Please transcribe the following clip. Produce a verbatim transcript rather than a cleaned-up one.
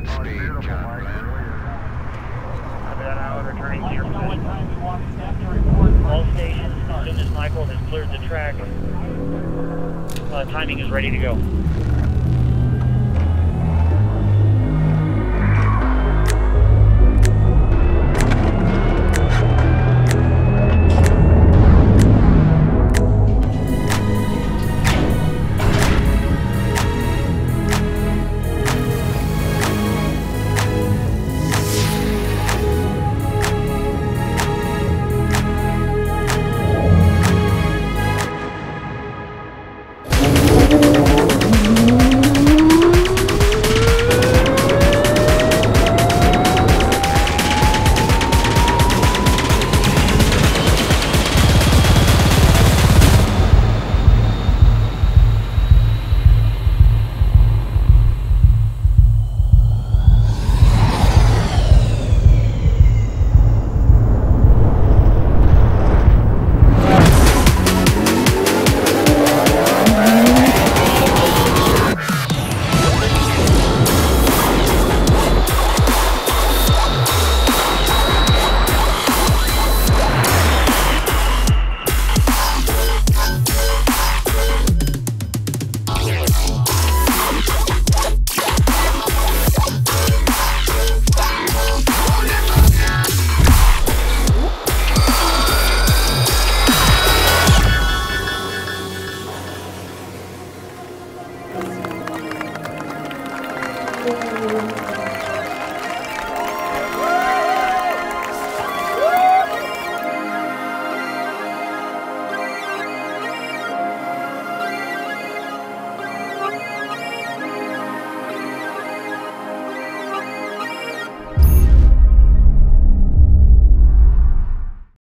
Cloud speed, John Glenn. Copy that out, returning to your position. All stations, as soon as Michael has cleared the track, uh, timing is ready to go.